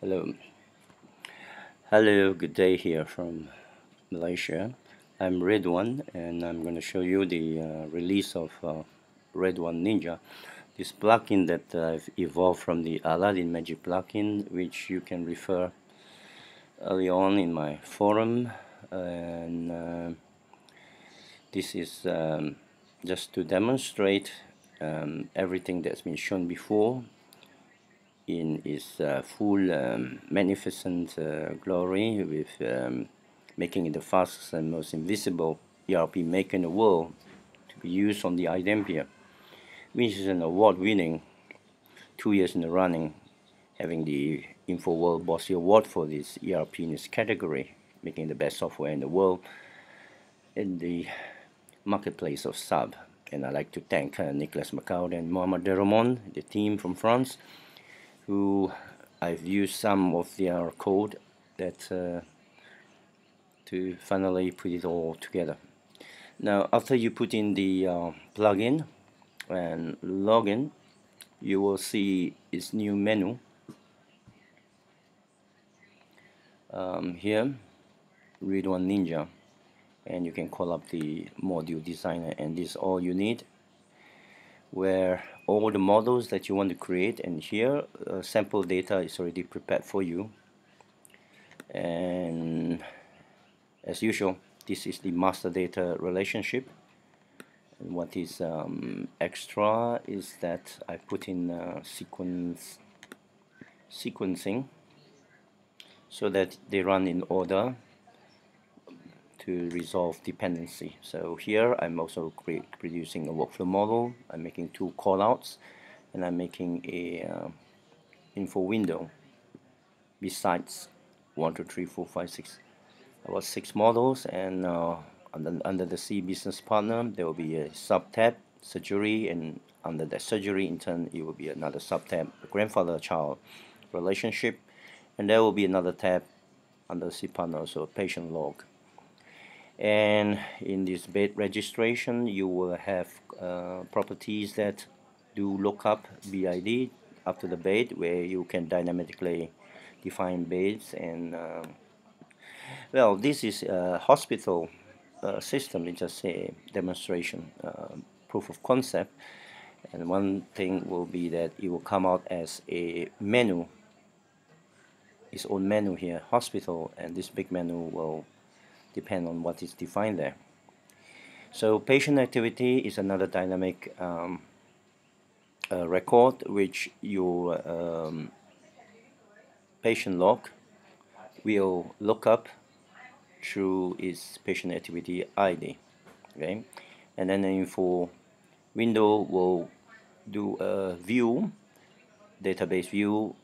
Hello, good day here from Malaysia. I'm Red1 and I'm going to show you the release of Red1 Ninja, this plugin that I've evolved from the Aladdin Magic plugin, which you can refer early on in my forum. And this is just to demonstrate everything that's been shown before in its full magnificent glory, with making it the fastest and most invisible ERP maker in the world to be used on the iDempiere, which is an award-winning 2 years in the running, having the InfoWorld Bossy Award for this ERP in its category, making the best software in the world in the marketplace of sub. And I'd like to thank Nicolas Macaud and Mohamed Derremont, the team from France, who I've used some of their code that to finally put it all together. Now, after you put in the plugin and login, you will see its new menu here, Red1 Ninja, and you can call up the module designer, and this is all you need, where all the models that you want to create, and here sample data is already prepared for you. And as usual, this is the master data relationship, and what is extra is that I put in sequencing so that they run in order to resolve dependency. So here I'm also producing a workflow model, I'm making two callouts, and I'm making a info window besides 1, 2, 3, 4, 5, 6, about 6 models. And under the C business partner there will be a sub tab, surgery, and under that surgery in turn it will be another sub tab, grandfather child relationship, and there will be another tab under C partner, so patient log. And in this bed registration you will have properties that do lookup BID after the bed, where you can dynamically define beds. And well, this is a hospital system, it's just a demonstration, proof of concept. And one thing will be that it will come out as a menu, its own menu here, hospital, and this big menu will depend on what is defined there. So patient activity is another dynamic record, which your patient log will look up through its patient activity ID. Okay, and then the info window will do a view, database view,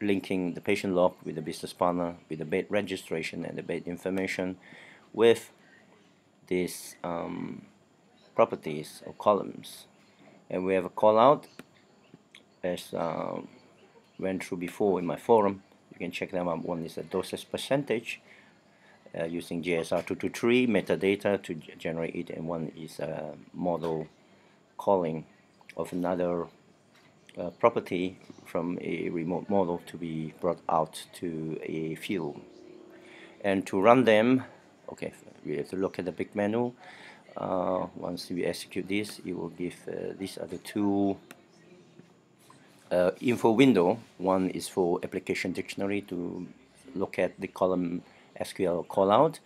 linking the patient log with the business partner, with the bed registration and the bed information, with these properties or columns. And we have a call out, as went through before in my forum. You can check them out. One is a dosage percentage using JSR223 metadata to generate it, and one is a model calling of another property from a remote model to be brought out to a field. And to run them, okay, we have to look at the big menu. Once we execute this, it will give these are the two info window. One is for application dictionary to look at the column SQL callout,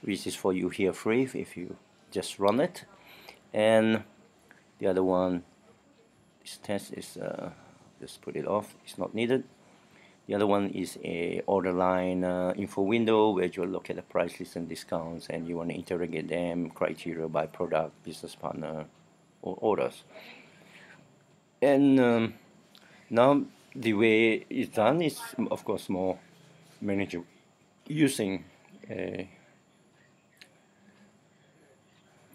which is for you here free if you just run it. And the other one, this test is just put it off, it's not needed. The other one is a order line info window, where you'll look at the price list and discounts, and you want to interrogate them, criteria by product, business partner, or orders. And now the way it's done is of course more manageable, using a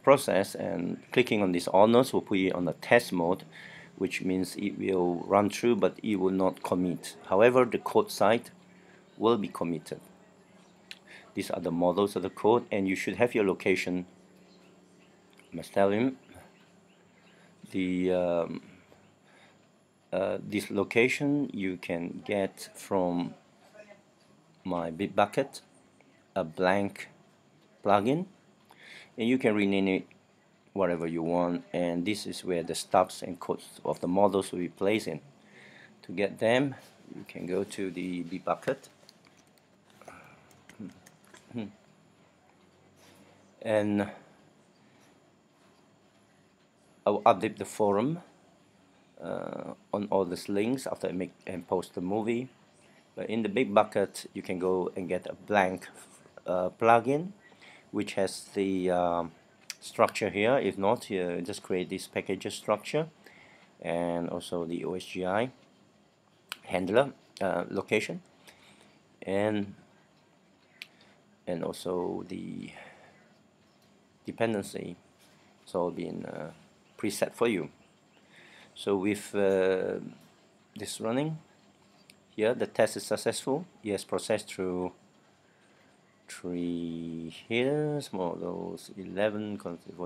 process, and clicking on this all nodes will put it on the test mode, which means it will run through but it will not commit. However, the code side will be committed. These are the models of the code, and you should have your location. I must tell him the this location you can get from my Bitbucket, a blank plugin, and you can rename it whatever you want. And this is where the stubs and codes of the models will be placed in. To get them, you can go to the Bitbucket and I will update the forum on all these links after I make and post the movie. But in the Bitbucket, you can go and get a blank plugin which has the structure here. If not, just create this packages structure and also the OSGI handler location and also the dependency. So it'll be in preset for you. So with this running here, the test is successful. Yes, processed through 3 here, models 11.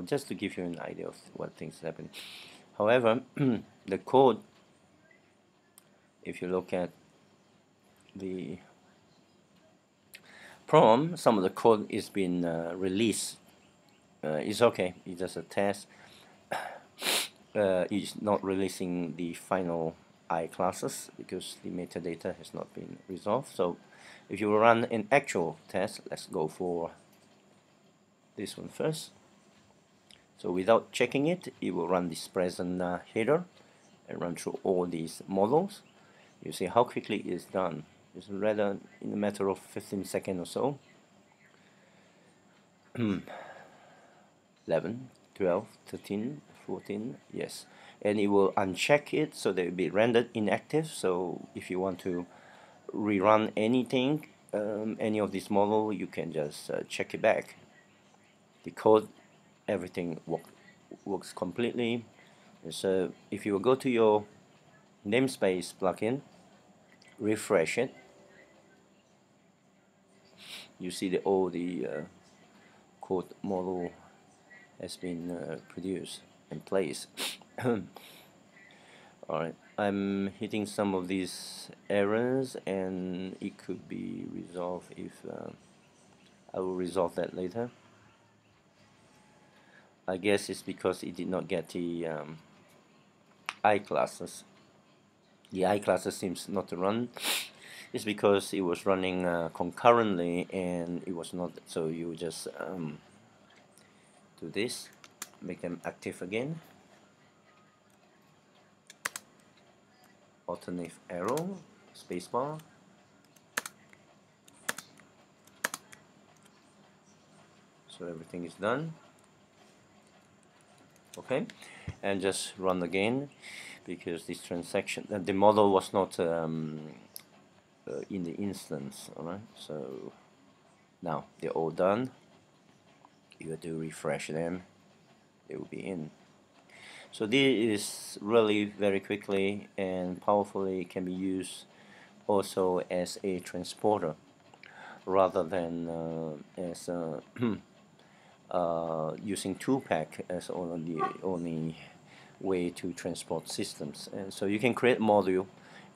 Just to give you an idea of what things happen. However, the code, if you look at the problem, some of the code is been released. It's okay. It's just a test. It's not releasing the final I classes because the metadata has not been resolved. So if you run an actual test, let's go for this one first. So without checking it, it will run this present header and run through all these models. You see how quickly it is done. It's rather in a matter of 15 seconds or so. 11, 12, 13, 14, yes. And it will uncheck it, so they will be rendered inactive. So if you want to rerun anything, any of this model, you can just check it back. The code, everything works completely. So if you will go to your namespace plugin, refresh it, you see that all the code model has been produced and placed. Alright, I'm hitting some of these errors and it could be resolved if I will resolve that later. I guess it's because it did not get the I classes. The I classes seems not to run. It's because it was running concurrently and it was not, so you just do this, make them active again, alternate arrow, spacebar, so everything is done. Okay, and just run again because this transaction, the model was not in the instance. Alright, so now they're all done. You have to refresh them, they will be in. So this is really very quickly and powerfully can be used also as a transporter rather than as a using 2-pack as only way to transport systems. And so you can create module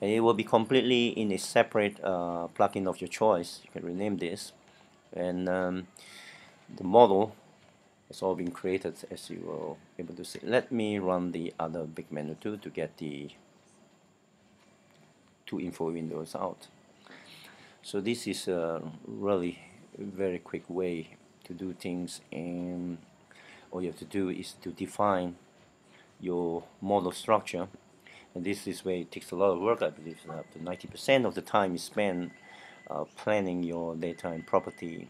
and it will be completely in a separate plugin of your choice. You can rename this and the model has all been created, as you will be able to see. Let me run the other big menu too to get the 2 info windows out. So this is a really very quick way to do things, and all you have to do is to define your model structure, and this is where it takes a lot of work. I believe up to 90% of the time is spent planning your data and property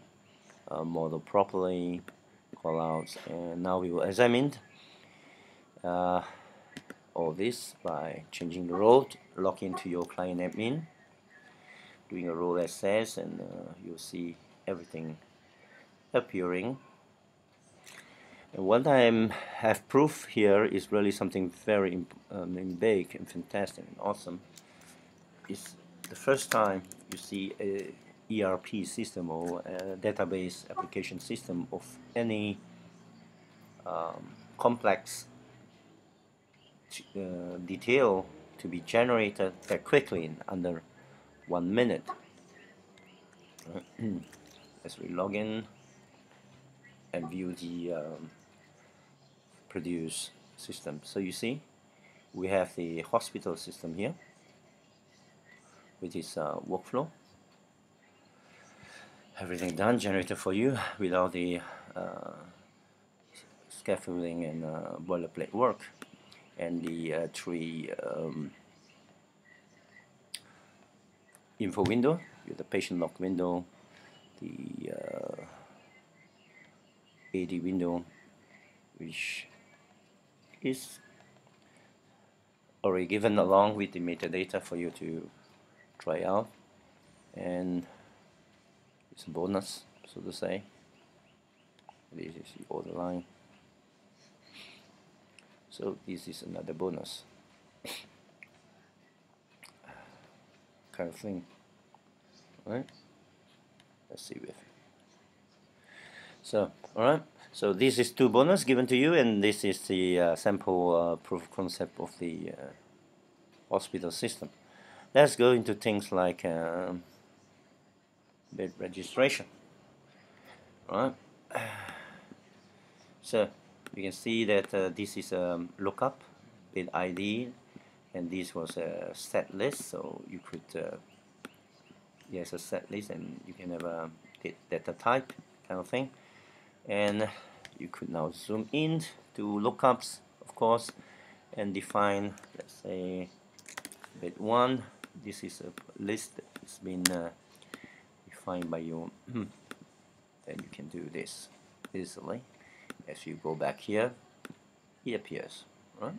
model properly, callouts, and now we will examine all this by changing the role, log into your client admin, doing a role access, and you'll see everything appearing. And what I have proof here is really something very big and fantastic and awesome. It's the first time you see a ERP system or database application system of any complex detail to be generated that quickly in under 1 minute. as we log in and view the produce system. So you see we have the hospital system here with this workflow, everything done, generated for you with all the scaffolding and boilerplate work and the three info window, with the patient log window, the AD window, which is already given along with the metadata for you to try out, and it's a bonus, so to say. This is the order line, so this is another bonus kind of thing. Alright, let's see with. So, alright, so this is two bonus given to you, and this is the sample proof of concept of the hospital system. Let's go into things like bed registration. Alright, so you can see that this is a lookup bed ID, and this was a set list, so you could, yes, a set list, and you can have a data type kind of thing. And you could now zoom in to lookups, of course, and define, let's say, bed 1. This is a list that's been defined by you. Then you can do this easily. As you go back here, it appears, right?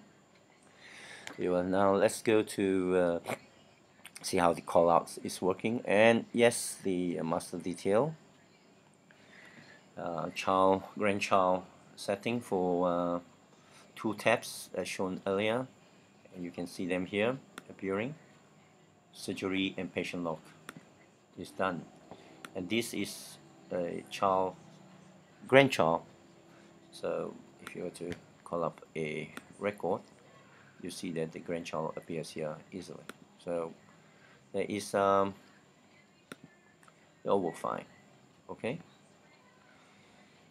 Well, now let's go to see how the callouts is working. And yes, the master detail, child, grandchild setting for two tabs as shown earlier, and you can see them here appearing. Surgery and patient log is done, and this is a child, grandchild. So if you were to call up a record, you see that the grandchild appears here easily. So there is they all work fine. Okay.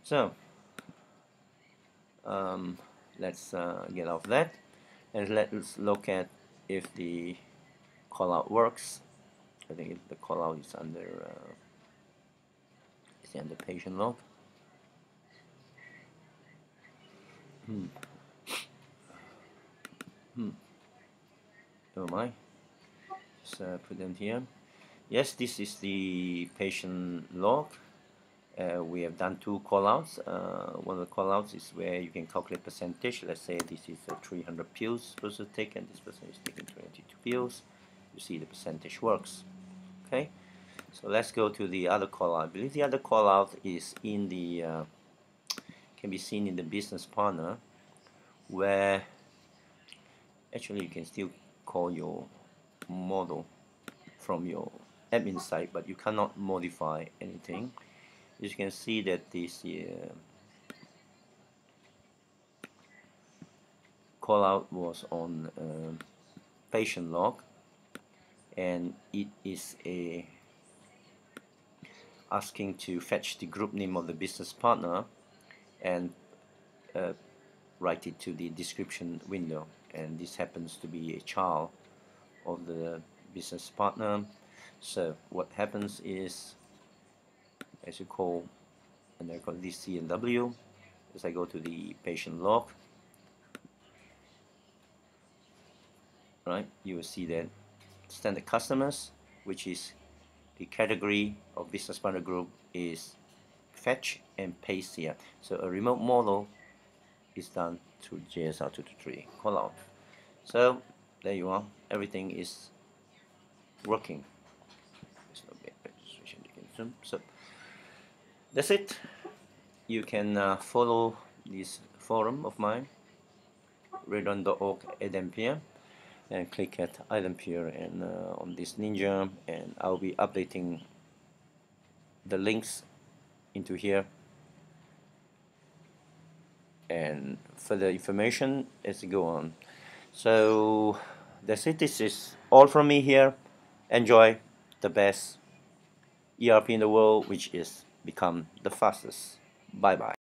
So let's get off that, and let's look at if the callout works. I think the callout is under the patient log. Never mind. Just put them here. Yes, this is the patient log. We have done two callouts. One of the callouts is where you can calculate percentage. Let's say this is 300 pills person taken, and this person is taking 22 pills. You see the percentage works. Okay. So let's go to the other callout. I believe the other callout is in the can be seen in the business partner, where actually you can still call your model from your admin side, but you cannot modify anything. As you can see that this callout was on patient log, and it is a asking to fetch the group name of the business partner and write it to the description window, and this happens to be a child of the business partner. So what happens is, as you call, and I call this C and W, as I go to the patient log, right, you will see that standard customers, which is the category of business partner group, is fetch and paste here. So a remote model is done through JSR223 callout. So there you are, everything is working. There's no bad registration you can zoom. So that's it. You can follow this forum of mine, red1.org/adempiere, and click at iDempiere and on this ninja, and I'll be updating the links into here and further information as we go on. So that's it. This is all from me here. Enjoy. The best. ERP in the world, which is become the fastest. Bye bye.